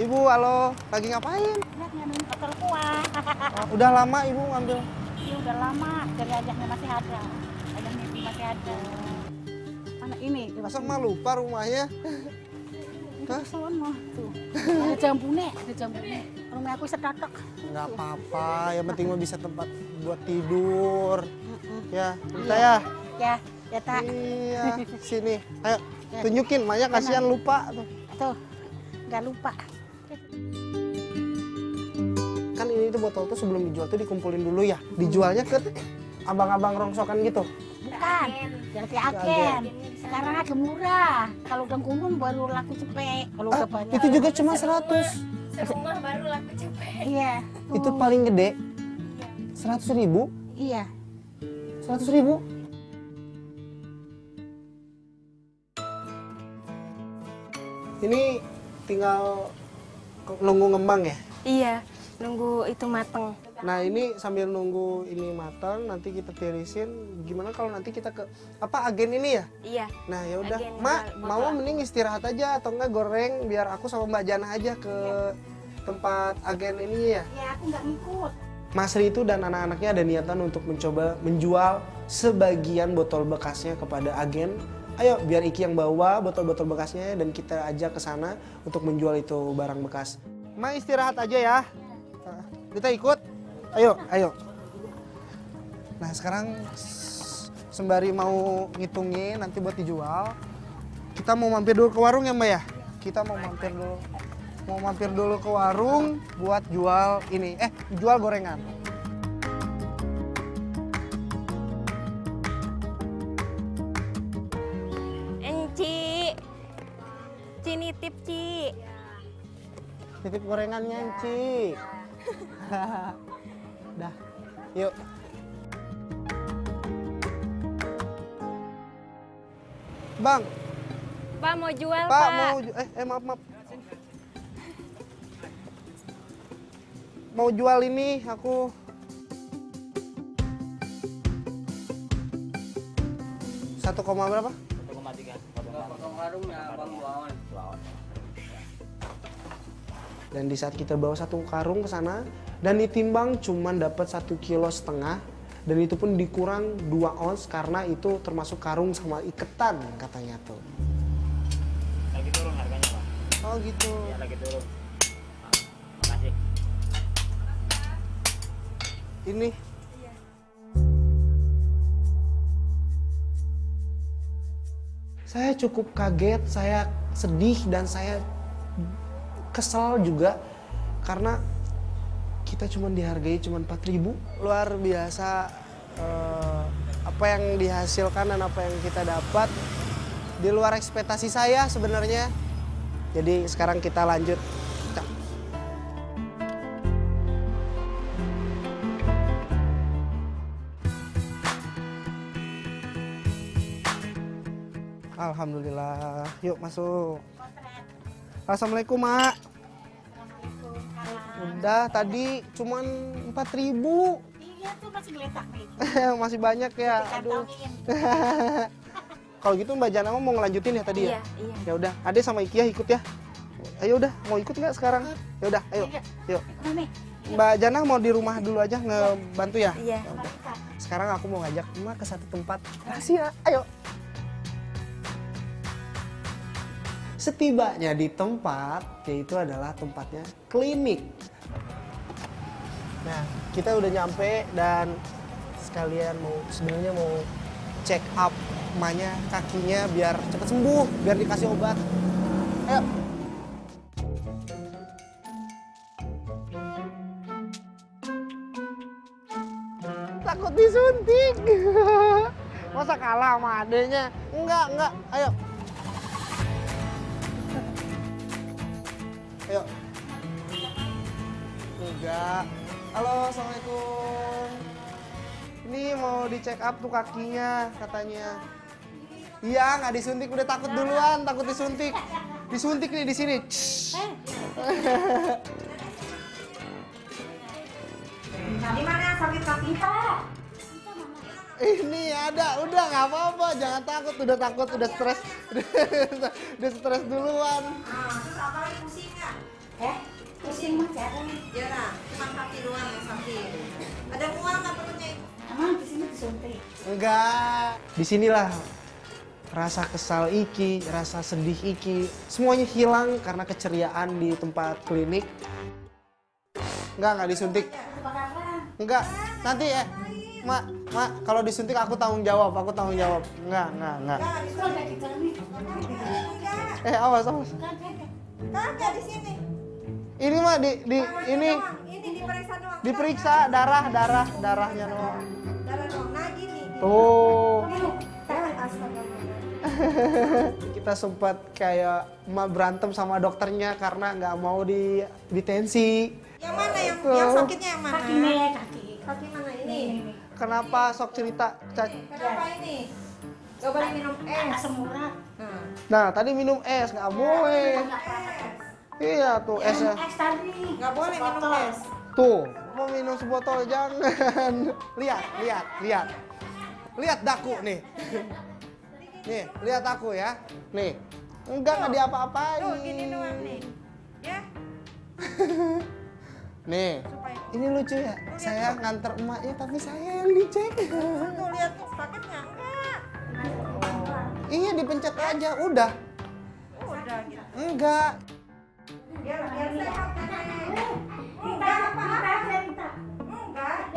Ibu, halo, lagi ngapain? Ngambil pecel kuah. Udah lama Ibu ngambil? Iya, udah lama. Dari ayahnya masih ada. Ayahnya masih ada. Anak ini. Masa mah lupa rumahnya? Hah? Sono tuh. Ada jambune, ada jambune. Rumah aku sedadak. Enggak apa-apa, yang penting mah bisa tempat buat tidur. Ya, kita ya. Ya. Ya, tak. Iya, sini. Ayo, tunjukin. Maya kasihan lupa tuh. Tuh, nggak lupa. Kan ini tuh botol tuh sebelum dijual tuh dikumpulin dulu ya. Dijualnya ke abang-abang rongsokan gitu? Bukan, dari agen. Sekarang agak murah. Kalau udah kumpul baru laku cepet. Kalau udah banyak. Itu juga cuma 100. Serumah baru laku cepet. Iya. Itu paling gede? 100.000? Iya. 100.000? Ini tinggal nunggu ngembang ya? Iya, nunggu itu mateng. Nah ini sambil nunggu ini mateng, nanti kita tirisin. Gimana kalau nanti kita ke apa agen ini ya? Iya. Nah ya udah, Mak mau mending istirahat aja atau enggak goreng biar aku sama Mbak Jana aja ke tempat agen ini ya? Iya, aku nggak ngikut. Mas Ri itu dan anak-anaknya ada niatan untuk mencoba menjual sebagian botol bekasnya kepada agen. Ayo biar Iki yang bawa botol-botol bekasnya dan kita ajak ke sana untuk menjual itu barang bekas. Ma istirahat aja ya. Kita ikut. Ayo, ayo. Nah sekarang sembari mau ngitungin nanti buat dijual, kita mau mampir dulu ke warung ya Mbak ya? Kita mau mampir dulu. Mau mampir dulu ke warung buat jual ini. Jual gorengan. Nitip Ci. Nitip gorengannya Ci. Dah. Yuk. Bang. Pak mau jual, Pak. Maaf. Mau jual ini aku. Satu koma berapa? 1,3. Dan di saat kita bawa satu karung ke sana dan ditimbang cuman dapat 1,5 kilo dan itu pun dikurang 2 ons karena itu termasuk karung sama iketan katanya tuh. Lagi turun harganya Pak. Oh gitu. Ya lagi turun. Makasih. Ini. Saya cukup kaget, saya sedih, dan saya kesel juga karena kita cuma dihargai cuma 4.000. Luar biasa apa yang dihasilkan dan apa yang kita dapat di luar ekspektasi saya sebenarnya. Jadi sekarang kita lanjut. Alhamdulillah, yuk masuk. Assalamualaikum, Mak. Udah tadi cuman 4.000. Iya tuh masih geletak nih. Masih banyak ya. Aduh. Kalau gitu Mbak Jana mau ngelanjutin ya tadi ya? Iya. Ya udah, Ade sama Iki ya ikut ya. Ayo udah, mau ikut nggak sekarang? Ya udah, ayo. Yuk. Mbak Jana mau di rumah dulu aja ngebantu ya? Iya. Sekarang aku mau ngajak Mak ke satu tempat rahasia. Ayo. Setibanya di tempat, yaitu adalah tempatnya klinik. Nah, kita udah nyampe dan sekalian sebenarnya mau check up emaknya, kakinya biar cepat sembuh, biar dikasih obat. Ayo. Takut disuntik. Masa kalah sama adenya? Enggak. Ayo. Ayo. Enggak. Halo, assalamualaikum. Ini mau dicek up tuh kakinya katanya. Iya, nggak disuntik, udah takut duluan, takut disuntik. Disuntik nih di sini. Nah, di mana sakit kaki Pak? Ini ada, udah nggak apa-apa, jangan takut, udah takut, udah stres duluan. Nah, terus apa lagi pusing nggak? Ya, pusing mah jarang. Ya lah, cuma kaki doang yang sakit. Ada mual nggak perutnya itu? Emang di sini disuntik? Enggak. Di sinilah rasa kesal iki, rasa sedih iki, semuanya hilang karena keceriaan di tempat klinik. Enggak disuntik. Enggak, nanti ya. Mak, kalau disuntik aku tanggung jawab. Enggak. Awas. Kagak di sini. Ini mah ini diperiksa doang. Diperiksa darahnya doang. Darah doang. Nah, gini. Tuh. Kita sempat kayak berantem sama dokternya karena nggak mau di tensi. Yang mana yang sakitnya yang mana? Kaki mana ini? Kenapa sok cerita? Kenapa ini? Coba minum es semurah. Nah, tadi minum es nggak boleh. Iya tuh esnya. Es tadi nggak boleh minum es. Tuh mau minum sebotol jangan. Lihat daku nih. Nih, lihat aku ya. Nih. Enggak diapa-apain. Tuh, gini doang nih. Ya. Nih. Ini lucu ya. Saya nganter emaknya tapi saya yang dicek. Tuh, lihat sakitnya. Iya, dipencet aja, udah. Udah gitu. Enggak. Biar sehat nih. Enggak apa-apa, cerita. Enggak.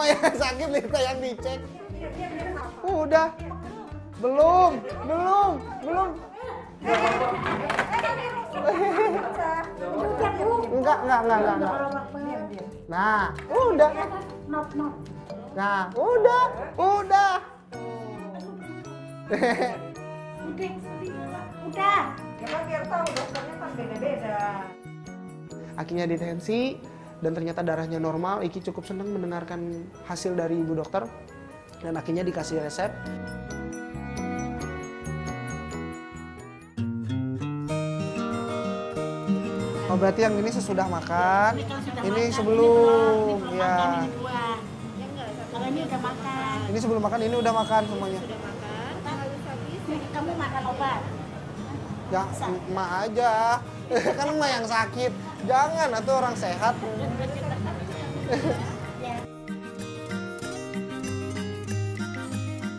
Maya sakit Lita yang dicek. Udah. Belum. Enggak. Nah, udah. Nah, udah. Udah. Ya biar tahu dokternya kan beda-beda. Akhirnya ditensi. Dan ternyata darahnya normal, Iki cukup senang mendengarkan hasil dari ibu dokter. Dan akhirnya dikasih resep. Oh, berarti yang ini sesudah makan, ini sebelum. Ya. Ini sebelum makan, ini udah makan semuanya. Kamu makan obat? Ya, emak aja. Kan emak yang sakit. Jangan, atau orang sehat.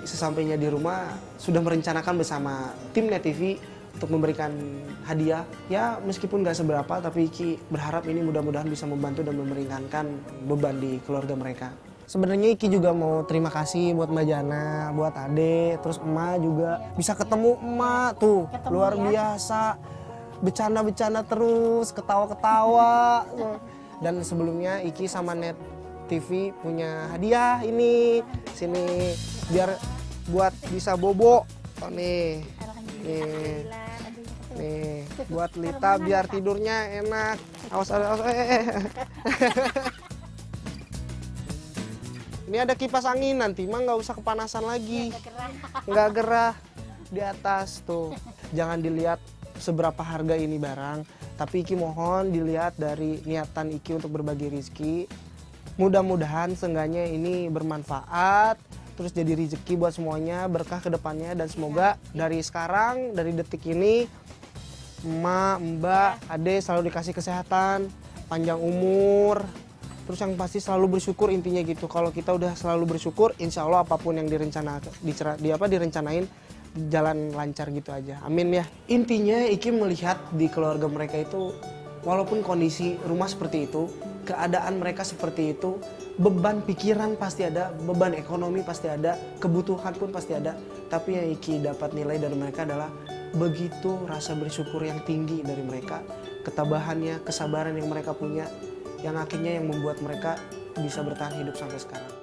Sesampainya di rumah, sudah merencanakan bersama tim Net TV untuk memberikan hadiah. Ya, meskipun nggak seberapa, tapi Iki berharap ini mudah-mudahan bisa membantu dan memeringankan beban di keluarga mereka. Sebenarnya Iki juga mau terima kasih buat Mbak Jana, buat Ade, terus Emak juga. Bisa ketemu Emak tuh, luar biasa. Bercanda-bercanda terus, ketawa-ketawa. Dan sebelumnya Iki sama Net TV punya hadiah ini. Sini, biar buat bisa bobo. Oh, nih. Buat Lita biar tidurnya enak. Awas. Ini ada kipas angin nanti, mah nggak usah kepanasan lagi. Nggak gerah. Di atas tuh. Jangan dilihat seberapa harga ini barang. Tapi Iki mohon dilihat dari niatan Iki untuk berbagi rizki. Mudah-mudahan seenggaknya ini bermanfaat. Terus jadi rezeki buat semuanya, berkah ke depannya. Dan semoga dari sekarang, dari detik ini, Emak, Mbak, Ade selalu dikasih kesehatan, panjang umur. Terus yang pasti selalu bersyukur, intinya gitu. Kalau kita udah selalu bersyukur, insya Allah apapun yang direncanain jalan lancar gitu aja. Amin ya. Intinya Iki melihat di keluarga mereka itu, walaupun kondisi rumah seperti itu, keadaan mereka seperti itu, beban pikiran pasti ada, beban ekonomi pasti ada, kebutuhan pun pasti ada. Tapi yang Iki dapat nilai dari mereka adalah begitu rasa bersyukur yang tinggi dari mereka, ketabahannya, kesabaran yang mereka punya, yang akhirnya yang membuat mereka bisa bertahan hidup sampai sekarang.